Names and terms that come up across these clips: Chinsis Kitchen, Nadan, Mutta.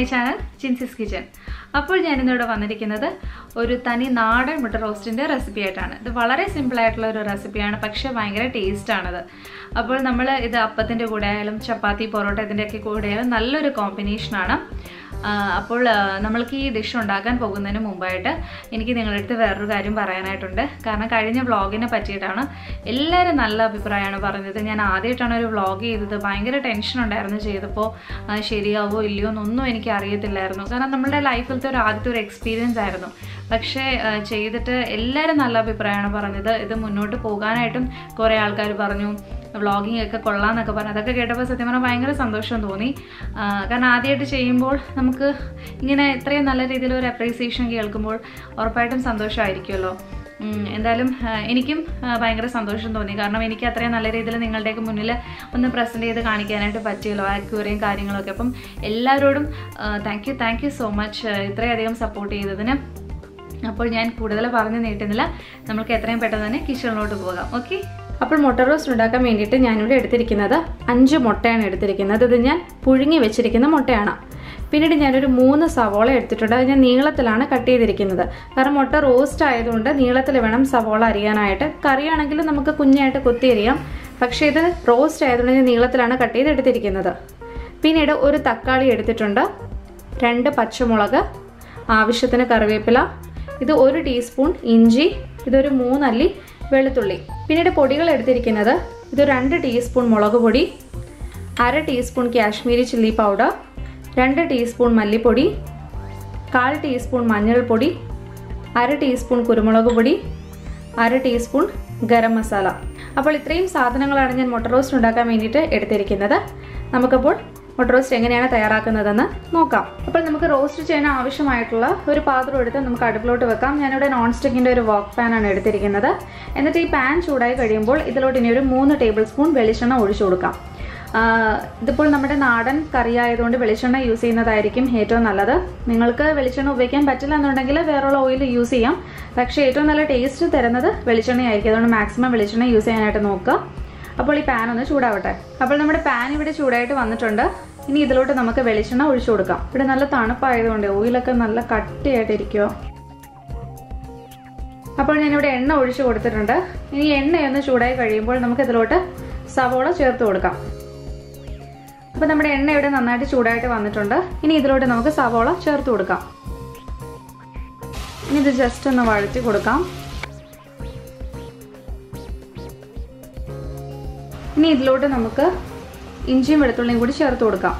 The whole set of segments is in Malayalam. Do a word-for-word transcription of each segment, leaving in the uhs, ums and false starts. my channel Chinsis Kitchen. Appo njan innodu vandirikkunnathu oru thani naadan mutta roast inde recipe aayitana. Idu valare simple aayittulla oru recipe aanu pakshe bhayangara taste aanadu. Appo nammal idu appathinte koode ayalum chapati parotta idinte okke koode ayalum nalloru combination aanu. അപ്പോൾ നമ്മൾക്ക് ഈ ഡിഷ് ഉണ്ടാക്കാൻ പോകുന്നതിന് മുമ്പായിട്ട് എനിക്ക് നിങ്ങളുടെ അടുത്ത് വേറൊരു കാര്യം പറയാനായിട്ടുണ്ട്. കാരണം കഴിഞ്ഞ വ്ളോഗിനെ പറ്റിയിട്ടാണ് എല്ലാവരും നല്ല അഭിപ്രായമാണ് പറഞ്ഞത്. ഞാൻ ആദ്യമായിട്ടാണ് ഒരു വ്ളോഗ് ചെയ്തത്. ഭയങ്കര ടെൻഷൻ ഉണ്ടായിരുന്നു ചെയ്തപ്പോൾ, ശരിയാവോ ഇല്ലയോ എന്നൊന്നും എനിക്ക് അറിയത്തില്ലായിരുന്നു. കാരണം നമ്മുടെ ലൈഫിലത്തെ ഒരു ആദ്യത്തെ ഒരു എക്സ്പീരിയൻസ് ആയിരുന്നു. പക്ഷേ ചെയ്തിട്ട് എല്ലാവരും നല്ല അഭിപ്രായമാണ് പറഞ്ഞത്. ഇത് മുന്നോട്ട് പോകാനായിട്ടും കുറേ ആൾക്കാർ പറഞ്ഞു. വ്ളോഗിങ് ഒക്കെ കൊള്ളാമെന്നൊക്കെ പറഞ്ഞു. അതൊക്കെ കേട്ടപ്പോൾ സത്യം പറഞ്ഞാൽ ഭയങ്കര സന്തോഷം തോന്നി. കാരണം ആദ്യമായിട്ട് ചെയ്യുമ്പോൾ നമുക്ക് ഇങ്ങനെ ഇത്രയും നല്ല രീതിയിൽ ഒരു അപ്രീസിയേഷൻ കേൾക്കുമ്പോൾ ഉറപ്പായിട്ടും സന്തോഷമായിരിക്കുമല്ലോ. എന്തായാലും എനിക്കും ഭയങ്കര സന്തോഷം തോന്നി. കാരണം എനിക്ക് അത്രയും നല്ല രീതിയിൽ നിങ്ങളുടെയൊക്കെ മുന്നിൽ ഒന്ന് പ്രസൻറ്റ് ചെയ്ത് കാണിക്കാനായിട്ട് പറ്റിയല്ലോ, ആക്വറിയും കാര്യങ്ങളൊക്കെ. അപ്പം എല്ലാവരോടും thank you thank you so much ഇത്രയധികം സപ്പോർട്ട് ചെയ്തതിന്. അപ്പോൾ ഞാൻ കൂടുതൽ പറഞ്ഞു നീട്ടുന്നില്ല, നമ്മൾക്ക് എത്രയും പെട്ടെന്ന് തന്നെ കിച്ചണിലോട്ട് പോകാം. ഓക്കെ, അപ്പോൾ മുട്ട റോസ്റ്റ് ഉണ്ടാക്കാൻ വേണ്ടിയിട്ട് ഞാനിവിടെ എടുത്തിരിക്കുന്നത് അഞ്ച് മുട്ടയാണ് എടുത്തിരിക്കുന്നത്. ഇത് ഞാൻ പുഴുങ്ങി വെച്ചിരിക്കുന്ന മുട്ടയാണ്. പിന്നീട് ഞാനൊരു മൂന്ന് സവോള എടുത്തിട്ടുണ്ട്. അത് ഞാൻ നീളത്തിലാണ് കട്ട് ചെയ്തിരിക്കുന്നത്. കാരണം മുട്ട റോസ്റ്റ് ആയതുകൊണ്ട് നീളത്തിൽ വേണം സവോള അരിയാനായിട്ട്. കറിയാണെങ്കിലും നമുക്ക് കുഞ്ഞായിട്ട് കൊത്തി അരിയാം, പക്ഷേ ഇത് റോസ്റ്റ് ആയതുകൊണ്ട് ഞാൻ നീളത്തിലാണ് കട്ട് ചെയ്തെടുത്തിരിക്കുന്നത്. പിന്നീട് ഒരു തക്കാളി എടുത്തിട്ടുണ്ട്, രണ്ട് പച്ചമുളക്, ആവശ്യത്തിന് കറിവേപ്പില, ഇത് ഒരു ടീസ്പൂൺ ഇഞ്ചി, ഇതൊരു മൂന്നല്ലി വെളുത്തുള്ളി. പിന്നീട് പൊടികൾ എടുത്തിരിക്കുന്നത് ഇത് രണ്ട് ടീസ്പൂൺ മുളക് പൊടി, അര ടീസ്പൂൺ കാശ്മീരി ചില്ലി പൗഡർ, രണ്ട് ടീസ്പൂൺ മല്ലിപ്പൊടി, കാൽ ടീസ്പൂൺ മഞ്ഞൾപ്പൊടി, അര ടീസ്പൂൺ കുരുമുളക് പൊടി, അര ടീസ്പൂൺ ഗരം മസാല. അപ്പോൾ ഇത്രയും സാധനങ്ങളാണ് ഞാൻ മുട്ട റോസ്റ്റ് ഉണ്ടാക്കാൻ വേണ്ടിയിട്ട് എടുത്തിരിക്കുന്നത്. നമുക്കപ്പോൾ മുട്ട റോസ്റ്റ് എങ്ങനെയാണ് തയ്യാറാക്കുന്നതെന്ന് നോക്കാം. അപ്പോൾ നമുക്ക് റോസ്റ്റ് ചെയ്യാൻ ആവശ്യമായിട്ടുള്ള ഒരു പാത്രം എടുത്ത് നമുക്ക് അടുപ്പിലോട്ട് വെക്കാം. ഞാനിവിടെ നോൺ സ്റ്റിക്കിൻ്റെ ഒരു വോക്ക് പാനാണ് എടുത്തിരിക്കുന്നത്. എന്നിട്ട് ഈ പാൻ ചൂടായി കഴിയുമ്പോൾ ഇതിലോട്ട് ഇനി ഒരു മൂന്ന് ടേബിൾ സ്പൂൺ വെളിച്ചെണ്ണ ഒഴിച്ചു കൊടുക്കാം. ഇതിപ്പോൾ നമ്മുടെ നാടൻ കറി ആയതുകൊണ്ട് വെളിച്ചെണ്ണ യൂസ് ചെയ്യുന്നതായിരിക്കും ഏറ്റവും നല്ലത്. നിങ്ങൾക്ക് വെളിച്ചെണ്ണ ഉപയോഗിക്കാൻ പറ്റില്ല എന്നുണ്ടെങ്കിൽ വേറെയുള്ള ഓയിൽ യൂസ് ചെയ്യാം, പക്ഷേ ഏറ്റവും നല്ല ടേസ്റ്റ് തരുന്നത് വെളിച്ചെണ്ണയായിരിക്കും. അതുകൊണ്ട് മാക്സിമം വെളിച്ചെണ്ണ യൂസ് ചെയ്യാനായിട്ട് നോക്കുക. അപ്പോൾ ഈ പാൻ ഒന്ന് ചൂടാവട്ടെ. അപ്പോൾ നമ്മുടെ പാൻ ഇവിടെ ചൂടായിട്ട് വന്നിട്ടുണ്ട്. ഇനി ഇതിലോട്ട് നമുക്ക് വെളിച്ചെണ്ണ ഒഴിച്ചു കൊടുക്കാം. ഇവിടെ നല്ല തണുപ്പായതുകൊണ്ട് ഓയിലൊക്കെ നല്ല കട്ടിയായിട്ടിരിക്കുക. അപ്പോൾ ഞാനിവിടെ എണ്ണ ഒഴിച്ചു കൊടുത്തിട്ടുണ്ട്. ഇനി എണ്ണയൊന്ന് ചൂടായി കഴിയുമ്പോൾ നമുക്ക് ഇതിലോട്ട് സവോള ചേർത്ത് കൊടുക്കാം. അപ്പോൾ നമ്മുടെ എണ്ണ ഇവിടെ നന്നായിട്ട് ചൂടായിട്ട് വന്നിട്ടുണ്ട്. ഇനി ഇതിലോട്ട് നമുക്ക് സവോള ചേർത്ത് കൊടുക്കാം. ഇനി ഇത് ജസ്റ്റ് ഒന്ന് വഴറ്റി കൊടുക്കാം. ഇനി ഇതിലോട്ട് നമുക്ക് ഇഞ്ചിയും വെളുത്തുള്ളിയും കൂടി ചേർത്ത് കൊടുക്കാം.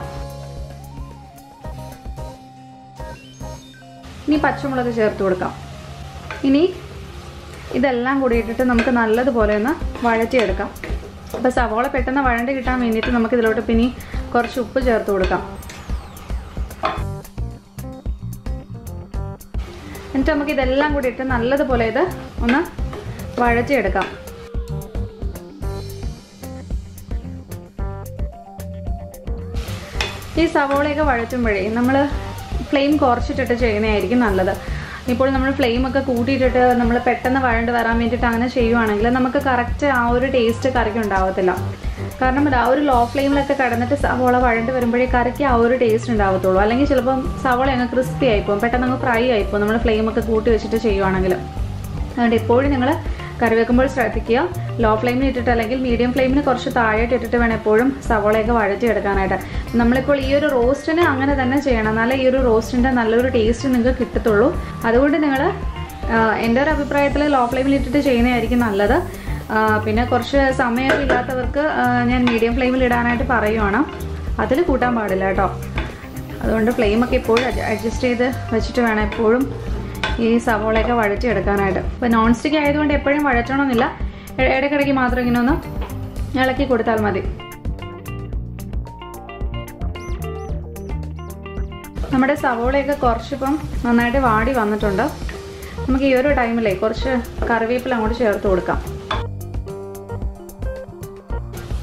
ഇനി പച്ചമുളക് ചേർത്ത് കൊടുക്കാം. ഇനി ഇതെല്ലാം കൂടി ഇട്ടിട്ട് നമുക്ക് നല്ലതുപോലെ ഒന്ന് വഴറ്റിയെടുക്കാം. അപ്പോൾ സവോള പെട്ടെന്ന് വഴണ്ട് കിട്ടാൻ വേണ്ടിയിട്ട് നമുക്ക് ഇതിലോട്ട് പിന്നെ കുറച്ച് ഉപ്പ് ചേർത്ത് കൊടുക്കാം. എന്നിട്ട് നമുക്ക് ഇതെല്ലാം കൂടി ഇട്ട് നല്ലതുപോലെ ഇത് ഒന്ന് വഴറ്റിയെടുക്കാം. ഈ സവോളയൊക്കെ വഴറ്റുമ്പോഴേ നമ്മൾ ഫ്ലെയിം കുറച്ചിട്ടിട്ട് ചെയ്യുന്നതായിരിക്കും നല്ലത്. ഇപ്പോൾ നമ്മൾ ഫ്ലെയിമൊക്കെ കൂട്ടിയിട്ടിട്ട് നമ്മൾ പെട്ടെന്ന് വഴണ്ട് വരാൻ വേണ്ടിയിട്ട് അങ്ങനെ ചെയ്യുവാണെങ്കിൽ നമുക്ക് കറക്റ്റ് ആ ഒരു ടേസ്റ്റ് കറിക്ക് ഉണ്ടാവത്തില്ല. കാരണം ആ ഒരു ലോ ഫ്ലെയിമിലൊക്കെ കടന്നിട്ട് സവോള വഴണ്ട് വരുമ്പോഴേ കറിക്ക് ആ ഒരു ടേസ്റ്റ് ഉണ്ടാവത്തുള്ളൂ. അല്ലെങ്കിൽ ചിലപ്പം സവോള അങ്ങ് ക്രിസ്പി ആയിപ്പോകും, പെട്ടെന്ന് അങ്ങ് ഫ്രൈ ആയിപ്പോകും നമ്മൾ ഫ്ലെയിമൊക്കെ കൂട്ടി വെച്ചിട്ട് ചെയ്യുവാണെങ്കിൽ. അതുകൊണ്ട് എപ്പോഴും നിങ്ങൾ കറി വെക്കുമ്പോൾ ശ്രദ്ധിക്കുക, ലോ ഫ്ലെയിമിൽ ഇട്ടിട്ട് അല്ലെങ്കിൽ മീഡിയം ഫ്ലെയിമിന് കുറച്ച് താഴെയായിട്ട് ഇട്ടിട്ട് വേണം എപ്പോഴും സവോളയൊക്കെ വഴറ്റിയെടുക്കാനായിട്ട്. നമ്മളിപ്പോൾ ഈ ഒരു റോസ്റ്റിന് അങ്ങനെ തന്നെ ചെയ്യണം, എന്നാലേ ഈ ഒരു റോസ്റ്റിൻ്റെ നല്ലൊരു ടേസ്റ്റ് നിങ്ങൾക്ക് കിട്ടത്തുള്ളൂ. അതുകൊണ്ട് നിങ്ങൾ എൻ്റെ ഒരു അഭിപ്രായത്തിൽ ലോ ഫ്ലെയിമിൽ ഇട്ടിട്ട് ചെയ്യുന്നതായിരിക്കും നല്ലത്. പിന്നെ കുറച്ച് സമയമൊക്കെ ഇല്ലാത്തവർക്ക് ഞാൻ മീഡിയം ഫ്ലെയിമിൽ ഇടാനായിട്ട് പറയുവാണ്, അതിൽ കൂട്ടാൻ പാടില്ല കേട്ടോ. അതുകൊണ്ട് ഫ്ലെയിമൊക്കെ എപ്പോഴും അഡ്ജസ്റ്റ് ചെയ്ത് വെച്ചിട്ട് വേണം എപ്പോഴും ഈ സവോളയൊക്കെ വഴറ്റിയെടുക്കാനായിട്ട്. അപ്പോൾ നോൺ സ്റ്റിക്ക് ആയതുകൊണ്ട് എപ്പോഴും വഴറ്റണമെന്നില്ല, ഇടയ്ക്കിടയ്ക്ക് മാത്രം ഇങ്ങനെ ഒന്ന് ഇളക്കി കൊടുത്താൽ മതി. നമ്മുടെ സവോളയൊക്കെ കുറച്ചിപ്പം നന്നായിട്ട് വാടി വന്നിട്ടുണ്ട്. നമുക്ക് ഈ ഒരു ടൈമിലേ കുറച്ച് കറിവേപ്പില അങ്ങോട്ട് ചേർത്ത് കൊടുക്കാം.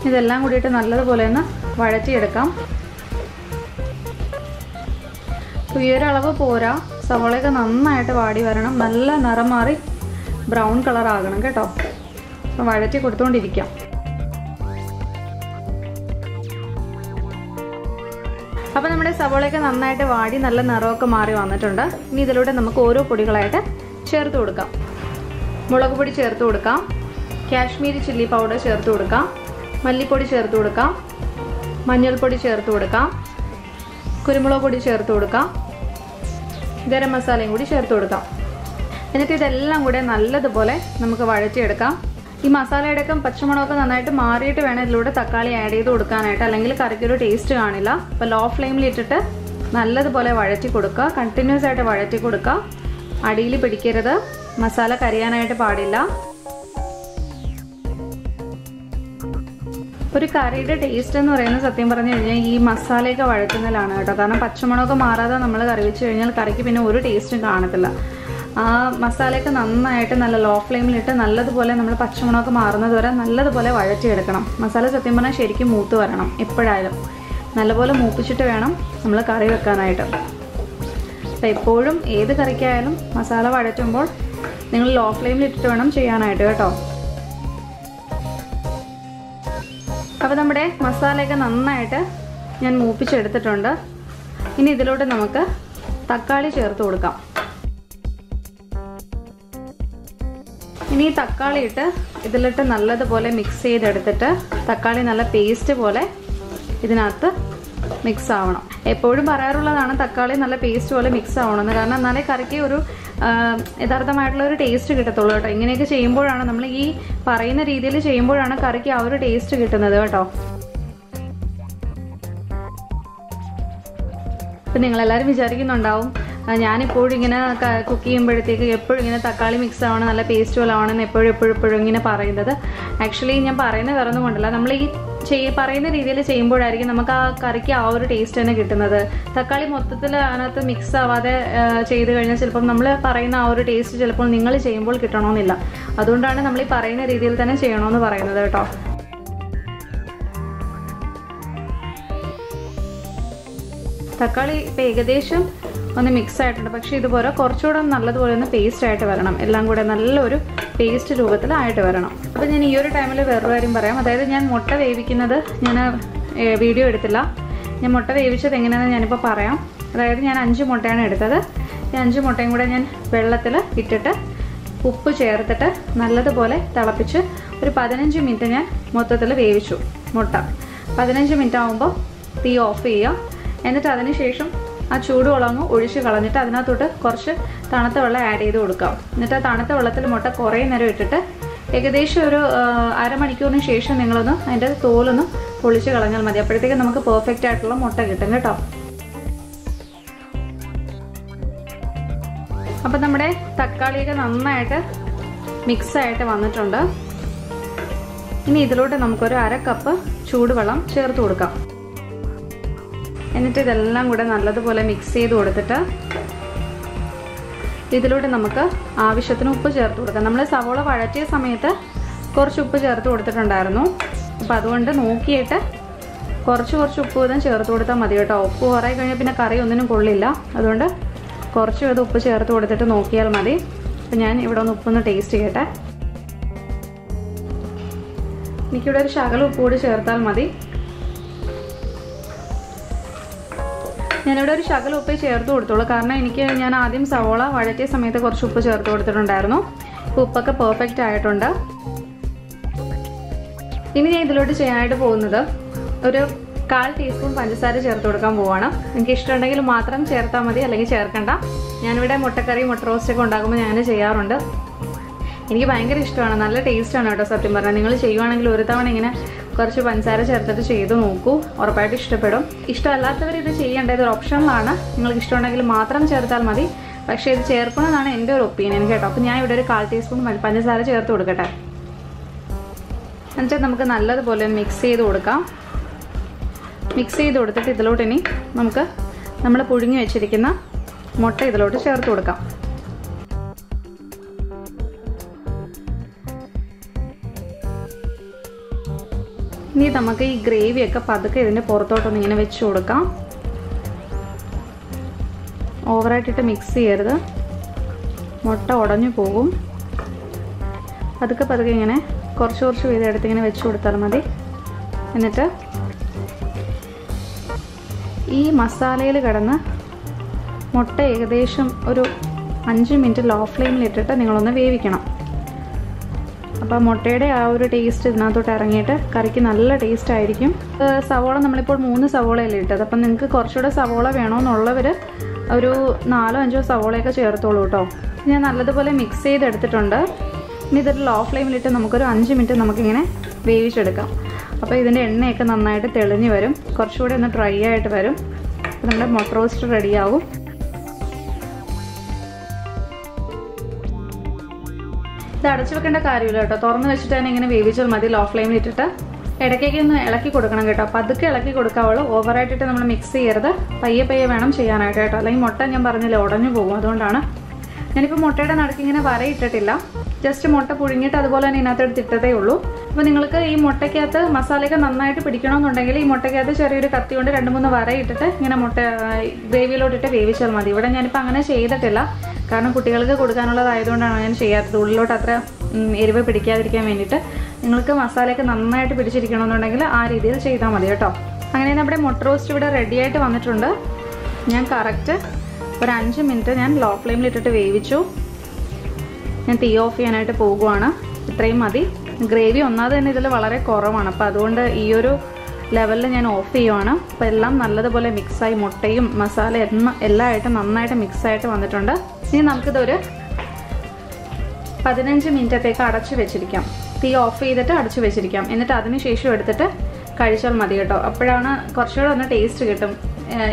ഇതെല്ലാം കൂടിയിട്ട് നല്ലതുപോലെ ഒന്ന് വഴറ്റിയെടുക്കാം. ഈ ഒരു അളവ് പോരാ, സവോളയൊക്കെ നന്നായിട്ട് വാടി വരണം, നല്ല നിറം മാറി ബ്രൗൺ കളറാകണം കേട്ടോ. അപ്പോൾ വഴറ്റി കൊടുത്തുകൊണ്ടിരിക്കാം. അപ്പോൾ നമ്മുടെ സവാളയൊക്കെ നന്നായിട്ട് വാടി നല്ല നിറമൊക്കെ മാറി വന്നിട്ടുണ്ട്. ഇനി ഇതിലൂടെ നമുക്ക് ഓരോ പൊടികളായിട്ട് ചേർത്ത് കൊടുക്കാം. മുളക് പൊടി ചേർത്ത് കൊടുക്കാം, കാശ്മീരി ചില്ലി പൗഡർ ചേർത്ത് കൊടുക്കാം, മല്ലിപ്പൊടി ചേർത്ത് കൊടുക്കാം, മഞ്ഞൾപ്പൊടി ചേർത്ത് കൊടുക്കാം, കുരുമുളക് പൊടി ചേർത്ത് കൊടുക്കാം, ഗരം മസാലയും കൂടി ചേർത്ത് കൊടുക്കാം. എന്നിട്ട് ഇതെല്ലാം കൂടെ നല്ലതുപോലെ നമുക്ക് വഴറ്റിയെടുക്കാം. ഈ മസാലയടക്കം പച്ചമുളകൊക്കെ നന്നായിട്ട് മാറിയിട്ട് വേണം ഇതിലൂടെ തക്കാളി ആഡ് ചെയ്ത് കൊടുക്കാനായിട്ട്, അല്ലെങ്കിൽ കറിക്കൊരു ടേസ്റ്റ് കാണില്ല. അപ്പോൾ ലോ ഫ്ലെയിമിൽ ഇട്ടിട്ട് നല്ലതുപോലെ വഴറ്റി കൊടുക്കുക, കണ്ടിന്യൂസ് ആയിട്ട് വഴറ്റി കൊടുക്കുക, അടിയിൽ പിടിക്കരുത്, മസാല കരിയാനായിട്ട് പാടില്ല. ഒരു കറിയുടെ ടേസ്റ്റ് എന്ന് പറയുന്നത് സത്യം പറഞ്ഞു കഴിഞ്ഞാൽ ഈ മസാലയൊക്കെ വഴറ്റുന്നതിലാണ് കേട്ടോ. കാരണം പച്ചമുളകൊക്കെ മാറാതെ നമ്മൾ കറി വെച്ച് കഴിഞ്ഞാൽ കറിക്ക് പിന്നെ ഒരു ടേസ്റ്റും കാണത്തില്ല. ആ മസാലയൊക്കെ നന്നായിട്ട് നല്ല ലോ ഫ്ലെയിമിലിട്ട് നല്ലതുപോലെ നമ്മൾ പച്ചമുളകൊക്കെ മാറുന്നത് വരെ നല്ലതുപോലെ വഴറ്റിയെടുക്കണം. മസാല സത്യം പറഞ്ഞാൽ ശരിക്കും മൂത്ത് വരണം, എപ്പോഴായാലും നല്ലപോലെ മൂപ്പിച്ചിട്ട് വേണം നമ്മൾ കറി വെക്കാനായിട്ട്. അപ്പോൾ എപ്പോഴും ഏത് കറിക്കായാലും മസാല വഴറ്റുമ്പോൾ നിങ്ങൾ ലോ ഫ്ലെയിമിലിട്ടിട്ട് വേണം ചെയ്യാനായിട്ട് കേട്ടോ. അപ്പോൾ നമ്മുടെ മസാലയൊക്കെ നന്നായിട്ട് ഞാൻ മൂപ്പിച്ചെടുത്തിട്ടുണ്ട്. ഇനി ഇതിലോട്ട് നമുക്ക് തക്കാളി ചേർത്ത് കൊടുക്കാം. ഇനി ഈ തക്കാളി ഇട്ട് ഇതിലിട്ട് നല്ലതുപോലെ മിക്സ് ചെയ്തെടുത്തിട്ട് തക്കാളി നല്ല പേസ്റ്റ് പോലെ ഇതിനകത്ത് മിക്സ് ആവണം. എപ്പോഴും പറയാറുള്ളതാണ് തക്കാളി നല്ല പേസ്റ്റ് പോലെ മിക്സ് ആവണമെന്ന്, കാരണം എന്നാലേ കറിക്ക് ഒരു യഥാർത്ഥമായിട്ടുള്ള ഒരു ടേസ്റ്റ് കിട്ടത്തുള്ളൂ കേട്ടോ. ഇങ്ങനെയൊക്കെ ചെയ്യുമ്പോഴാണ് നമ്മൾ ഈ പറയുന്ന രീതിയിൽ ചെയ്യുമ്പോഴാണ് കറിക്ക് ആ ഒരു ടേസ്റ്റ് കിട്ടുന്നത് കേട്ടോ. അപ്പം നിങ്ങളെല്ലാവരും വിചാരിക്കുന്നുണ്ടാവും ഞാനിപ്പോഴും ഇങ്ങനെ കുക്ക് ചെയ്യുമ്പോഴത്തേക്ക് എപ്പോഴും ഇങ്ങനെ തക്കാളി മിക്സ് ആവണം, നല്ല പേസ്റ്റ് പോലെ ആവണം എന്ന് എപ്പോഴും എപ്പോഴും എപ്പോഴും ഇങ്ങനെ പറയുന്നത്. ആക്ച്വലി ഞാൻ പറയുന്നത് വേറൊന്നും കൊണ്ടല്ല, നമ്മൾ ഈ ചെയ്യ പറയുന്ന രീതിയിൽ ചെയ്യുമ്പോഴായിരിക്കും നമുക്ക് ആ കറിക്ക് ആ ഒരു ടേസ്റ്റ് തന്നെ കിട്ടുന്നത്. തക്കാളി മൊത്തത്തിൽ അതിനകത്ത് മിക്സ് ആവാതെ ചെയ്ത് കഴിഞ്ഞാൽ ചിലപ്പം നമ്മൾ പറയുന്ന ആ ഒരു ടേസ്റ്റ് ചിലപ്പോൾ നിങ്ങൾ ചെയ്യുമ്പോൾ കിട്ടണമെന്നില്ല. അതുകൊണ്ടാണ് നമ്മൾ ഈ പറയുന്ന രീതിയിൽ തന്നെ ചെയ്യണമെന്ന് പറയുന്നത് കേട്ടോ. തക്കാളി ഇപ്പം ഏകദേശം ഒന്ന് മിക്സ് ആയിട്ടുണ്ട്, പക്ഷേ ഇതുപോലെ കുറച്ചുകൂടെ നല്ലതുപോലെ ഒന്ന് പേസ്റ്റ് ആയിട്ട് വരണം, എല്ലാം കൂടെ നല്ലൊരു പേസ്റ്റ് രൂപത്തിലായിട്ട് വരണം. അപ്പോൾ ഞാൻ ഈ ഒരു ടൈമിൽ വേറൊരു കാര്യം പറയാം, അതായത് ഞാൻ മുട്ട വേവിക്കുന്നത് ഞാൻ വീഡിയോ എടുത്തില്ല. ഞാൻ മുട്ട വേവിച്ചത് എങ്ങനെയാണെന്ന് ഞാനിപ്പോൾ പറയാം. അതായത് ഞാൻ അഞ്ച് മുട്ടയാണ് എടുത്തത്. ഈ അഞ്ച് മുട്ടയും കൂടെ ഞാൻ വെള്ളത്തിൽ ഇട്ടിട്ട് ഉപ്പ് ചേർത്തിട്ട് നല്ലതുപോലെ തിളപ്പിച്ച് ഒരു പതിനഞ്ച് മിനിറ്റ് ഞാൻ മൊത്തത്തിൽ വേവിച്ചു മുട്ട. പതിനഞ്ച് മിനിറ്റ് ആകുമ്പോൾ തീ ഓഫ് ചെയ്യുക. എന്നിട്ട് അതിന് ശേഷം ആ ചൂടുവെള്ളം ഒഴിച്ച് കളഞ്ഞിട്ട് അതിനകത്തോട്ട് കുറച്ച് തണുത്ത വെള്ളം ആഡ് ചെയ്ത് കൊടുക്കാം. എന്നിട്ട് ആ തണുത്ത വെള്ളത്തിൽ മുട്ട കുറേ നേരം ഇട്ടിട്ട് ഏകദേശം ഒരു അരമണിക്കൂറിന് ശേഷം നിങ്ങളൊന്ന് അതിൻ്റെ തോലൊന്ന് പൊളിച്ച് കളഞ്ഞാൽ മതി. അപ്പോഴത്തേക്ക് നമുക്ക് പെർഫെക്റ്റ് ആയിട്ടുള്ള മുട്ട കിട്ടും കേട്ടോ. അപ്പം നമ്മുടെ തക്കാളിയൊക്കെ നന്നായിട്ട് മിക്സായിട്ട് വന്നിട്ടുണ്ട്. ഇനി ഇതിലോട്ട് നമുക്കൊരു അര കപ്പ് ചൂടുവെള്ളം ചേർത്ത് കൊടുക്കാം. എന്നിട്ട് ഇതെല്ലാം കൂടെ നല്ലതുപോലെ മിക്സ് ചെയ്ത് കൊടുത്തിട്ട് ഇതിലൂടെ നമുക്ക് ആവശ്യത്തിന് ഉപ്പ് ചേർത്ത് കൊടുക്കാം. നമ്മൾ സവോള വഴറ്റിയ സമയത്ത് കുറച്ച് ഉപ്പ് ചേർത്ത് കൊടുത്തിട്ടുണ്ടായിരുന്നു. അപ്പം അതുകൊണ്ട് നോക്കിയിട്ട് കുറച്ച് കുറച്ച് ഉപ്പ് വീതം ചേർത്ത് കൊടുത്താൽ മതി കേട്ടോ. ഉപ്പ് കുറേ കഴിഞ്ഞാൽ പിന്നെ കറി ഒന്നിനും കൊള്ളില്ല. അതുകൊണ്ട് കുറച്ച് വീതം ഉപ്പ് ചേർത്ത് കൊടുത്തിട്ട് നോക്കിയാൽ മതി. അപ്പം ഞാൻ ഇവിടെ ഒന്ന് ഉപ്പൊന്ന് ടേസ്റ്റ് ചെയ്യട്ടെ. എനിക്കിവിടെ ഒരു ശകലം ഉപ്പ് കൂടി ചേർത്താൽ മതി. ഞാനിവിടെ ഒരു ശകലം ഉപ്പ് ചേർത്ത് കൊടുത്തോളൂ, കാരണം എനിക്ക് ഞാൻ ആദ്യം സവോള വഴറ്റിയ സമയത്ത് കുറച്ച് ഉപ്പ് ചേർത്ത് കൊടുത്തിട്ടുണ്ടായിരുന്നു. ഉപ്പൊക്കെ പെർഫെക്റ്റ് ആയിട്ടുണ്ട്. ഇനി ഞാൻ ഇതിലോട്ട് ചെയ്യാനായിട്ട് പോകുന്നത് ഒരു കാൽ ടീസ്പൂൺ പഞ്ചസാര ചേർത്ത് കൊടുക്കാൻ പോവാണ്. എനിക്ക് ഇഷ്ടമുണ്ടെങ്കിൽ മാത്രം ചേർത്താൽ മതി, അല്ലെങ്കിൽ ചേർക്കണ്ട. ഞാനിവിടെ മുട്ടക്കറി മുട്ട റോസ്റ്റൊക്കെ ഉണ്ടാക്കുമ്പോൾ ഞാൻ ചെയ്യാറുണ്ട്. എനിക്ക് ഭയങ്കര ഇഷ്ടമാണ്, നല്ല ടേസ്റ്റാണ് കേട്ടോ സത്യം പറഞ്ഞാൽ. നിങ്ങൾ ചെയ്യുവാണെങ്കിൽ ഒരു തവണ ഇങ്ങനെ കുറച്ച് പഞ്ചസാര ചേർത്തിട്ട് ചെയ്ത് നോക്കൂ, ഉറപ്പായിട്ട് ഇഷ്ടപ്പെടും. ഇഷ്ടമല്ലാത്തവർ ഇത് ചെയ്യേണ്ട, ഇതൊരു ഓപ്ഷനിലാണ്. നിങ്ങൾക്ക് ഇഷ്ടമുണ്ടെങ്കിൽ മാത്രം ചേർത്താൽ മതി, പക്ഷേ ഇത് ചേർക്കണമെന്നാണ് എൻ്റെ ഒരു ഒപ്പീനിയൻ കേട്ടോ. അപ്പോൾ ഞാൻ ഇവിടെ ഒരു കാൽ ടീസ്പൂൺ പഞ്ചസാര ചേർത്ത് കൊടുക്കട്ടെ. എന്നിട്ട് നമുക്ക് നല്ലതുപോലെ മിക്സ് ചെയ്ത് കൊടുക്കാം. മിക്സ് ചെയ്ത് കൊടുത്തിട്ട് ഇതിലോട്ട് ഇനി നമുക്ക് നമ്മൾ പുഴുങ്ങി വെച്ചിരിക്കുന്ന മുട്ട ഇതിലോട്ട് ചേർത്ത് കൊടുക്കാം. ഇനി നമുക്ക് ഈ ഗ്രേവിയൊക്കെ പതുക്കെ ഇതിൻ്റെ പുറത്തോട്ടൊന്ന് ഇങ്ങനെ വെച്ച് കൊടുക്കാം. ഓവറായിട്ടിട്ട് മിക്സ് ചെയ്യരുത്, മുട്ട ഉടഞ്ഞു പോകും. പതുക്കെ പതുക്കെ ഇങ്ങനെ കുറച്ച് കുറച്ച് വീതം എടുത്ത് ഇങ്ങനെ വെച്ച് കൊടുത്താൽ മതി. എന്നിട്ട് ഈ മസാലയിൽ കിടന്ന് മുട്ട ഏകദേശം ഒരു അഞ്ച് മിനിറ്റ് ലോ ഫ്ലെയിമിൽ ഇട്ടിട്ട് നിങ്ങളൊന്ന് വേവിക്കണം. അപ്പോൾ മുട്ടയുടെ ആ ഒരു ടേസ്റ്റ് ഇതിനകത്തോട്ട് ഇറങ്ങിയിട്ട് കറിക്ക് നല്ല ടേസ്റ്റ് ആയിരിക്കും. സവോള നമ്മളിപ്പോൾ മൂന്ന് സവോളയല്ലേ ഇട്ടത്, അപ്പം നിങ്ങൾക്ക് കുറച്ചുകൂടെ സവോള വേണമെന്നുള്ളവർ ഒരു നാലോ അഞ്ചോ സവോളയൊക്കെ ചേർത്തോളൂ കേട്ടോ. ഞാൻ നല്ലതുപോലെ മിക്സ് ചെയ്തെടുത്തിട്ടുണ്ട്. ഇനി ഇതൊരു ലോ ഫ്ലെയിമിലിട്ട് നമുക്കൊരു അഞ്ച് മിനിറ്റ് നമുക്കിങ്ങനെ വേവിച്ചെടുക്കാം. അപ്പോൾ ഇതിൻ്റെ എണ്ണയൊക്കെ നന്നായിട്ട് തെളിഞ്ഞ് വരും, കുറച്ചുകൂടെ ഒന്ന് ഡ്രൈ ആയിട്ട് വരും. അപ്പോൾ നമ്മുടെ മുട്ട റോസ്റ്റ് റെഡിയാവും. ഇത് അടച്ചു വെക്കേണ്ട കാര്യമില്ല കേട്ടോ, തുറന്ന് വെച്ചിട്ട് തന്നെ ഇങ്ങനെ വേവിച്ചാൽ മതി. ലോ ഫ്ലെയിമിലിട്ടിട്ട് ഇടയ്ക്കൊക്കെ ഒന്ന് ഇളക്കി കൊടുക്കണം കേട്ടോ, പതുക്കെ ഇളക്കി കൊടുക്കാവുള്ളൂ. ഓവറായിട്ടിട്ട് നമ്മൾ മിക്സ് ചെയ്യരുത്, പയ്യെ പയ്യെ വേണം ചെയ്യാനായിട്ട് കേട്ടോ, അല്ലെങ്കിൽ മുട്ട ഞാൻ പറഞ്ഞില്ല ഉടഞ്ഞു പോകും. അതുകൊണ്ടാണ് ഞാനിപ്പോൾ മുട്ടയുടെ നടുക്ക് ഇങ്ങനെ വരയിട്ടിട്ടില്ല, ജസ്റ്റ് മുട്ട പുഴുങ്ങിയിട്ട് അതുപോലെ തന്നെ ഇതിനകത്തെടുത്ത് ഇട്ടതേ ഉള്ളൂ. അപ്പോൾ നിങ്ങൾക്ക് ഈ മുട്ടയ്ക്കകത്ത് മസാലയൊക്കെ നന്നായിട്ട് പിടിക്കണമെന്നുണ്ടെങ്കിൽ ഈ മുട്ടയ്ക്കകത്ത് ചെറിയൊരു കത്തി കൊണ്ട് രണ്ട് മൂന്ന് വര ഇട്ടിട്ട് ഇങ്ങനെ മുട്ട ഗ്രേവിയിലോട്ടിട്ട് വേവിച്ചാൽ മതി. ഇവിടെ ഞാനിപ്പോൾ അങ്ങനെ ചെയ്തിട്ടില്ല, കാരണം കുട്ടികൾക്ക് കൊടുക്കാനുള്ളതായതുകൊണ്ടാണ് ഞാൻ ചെയ്യാത്തത്, ഉള്ളിലോട്ട് അത്ര എരിവ് പിടിക്കാതിരിക്കാൻ വേണ്ടിയിട്ട്. നിങ്ങൾക്ക് മസാലയൊക്കെ നന്നായിട്ട് പിടിച്ചിരിക്കണമെന്നുണ്ടെങ്കിൽ ആ രീതിയിൽ ചെയ്താൽ മതി കേട്ടോ. അങ്ങനെ നമ്മുടെ മുട്ട റോസ്റ്റ് ഇവിടെ റെഡിയായിട്ട് വന്നിട്ടുണ്ട്. ഞാൻ കറക്റ്റ് ഒരു അഞ്ച് മിനിറ്റ് ഞാൻ ലോ ഫ്ലെയിമിലിട്ടിട്ട് വേവിച്ചു. ഞാൻ തീ ഓഫ് ചെയ്യാനായിട്ട് പോകുവാണ്. ഇത്രയും മതി. ഗ്രേവി ഒന്നാമത് തന്നെ ഇതിൽ വളരെ കുറവാണ്, അപ്പോൾ അതുകൊണ്ട് ഈ ഒരു ലെവലിൽ ഞാൻ ഓഫ് ചെയ്യുവാണ്. അപ്പോൾ എല്ലാം നല്ലതുപോലെ മിക്സായി, മുട്ടയും മസാല എല്ലാമായിട്ട് നന്നായിട്ട് മിക്സായിട്ട് വന്നിട്ടുണ്ട്. ഇനി നമുക്കിതൊരു പതിനഞ്ച് മിനിറ്റത്തേക്ക് അടച്ചു വെച്ചിരിക്കാം, തീ ഓഫ് ചെയ്തിട്ട് അടച്ചു വെച്ചിരിക്കാം. എന്നിട്ട് അതിന് ശേഷം എടുത്തിട്ട് കഴിച്ചാൽ മതി കേട്ടോ. അപ്പോഴാണ് കുറച്ചുകൂടെ ഒന്ന് ടേസ്റ്റ് കിട്ടും.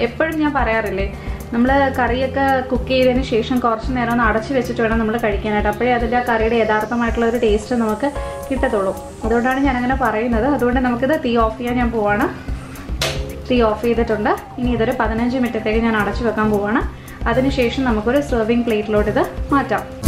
എപ്പോഴും ഞാൻ പറയാറില്ലേ, നമ്മൾ കറിയൊക്കെ കുക്ക് ചെയ്തതിന് ശേഷം കുറച്ച് നേരം ഒന്ന് അടച്ചു വെച്ചിട്ട് വേണം നമ്മൾ കഴിക്കാനായിട്ട്, അപ്പോഴേ അതിൻ്റെ ആ കറിയുടെ യഥാർത്ഥമായിട്ടുള്ള ഒരു ടേസ്റ്റ് നമുക്ക് കിട്ടത്തുള്ളൂ. അതുകൊണ്ടാണ് ഞാനങ്ങനെ പറയുന്നത്. അതുകൊണ്ട് നമുക്കിത് തീ ഓഫ് ചെയ്യാൻ ഞാൻ പോവാണ്. തീ ഓഫ് ചെയ്തിട്ടുണ്ട്. ഇനി ഇതൊരു പതിനഞ്ച് മിനിറ്റത്തേക്ക് ഞാൻ അടച്ചു വെക്കാൻ പോവാണ്. അതിനുശേഷം നമുക്കൊരു സെർവിങ് പ്ലേറ്റിലോട്ട് ഇത് മാറ്റാം.